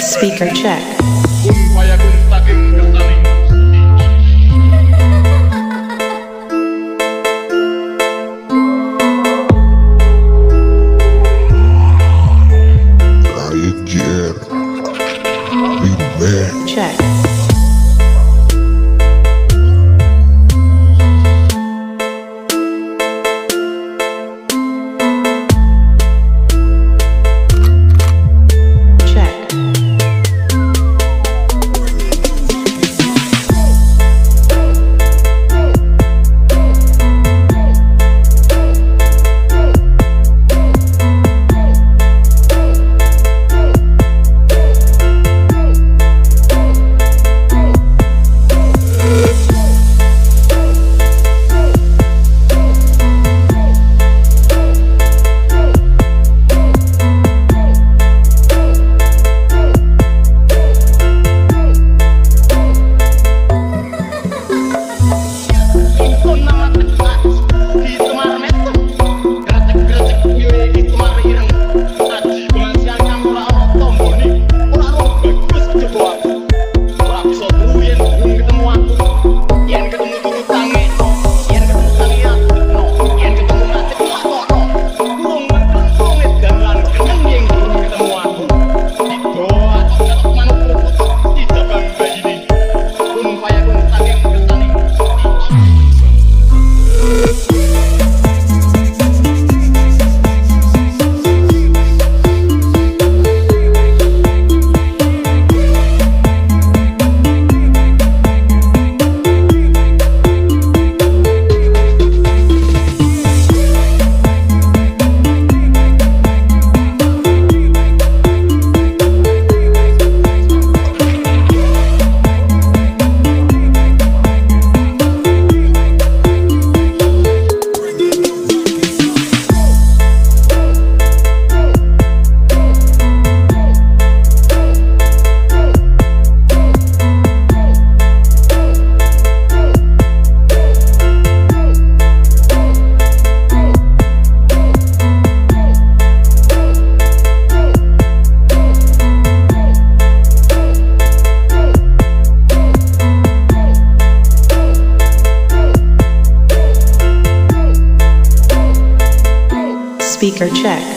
Speaker check. Check. Speaker check.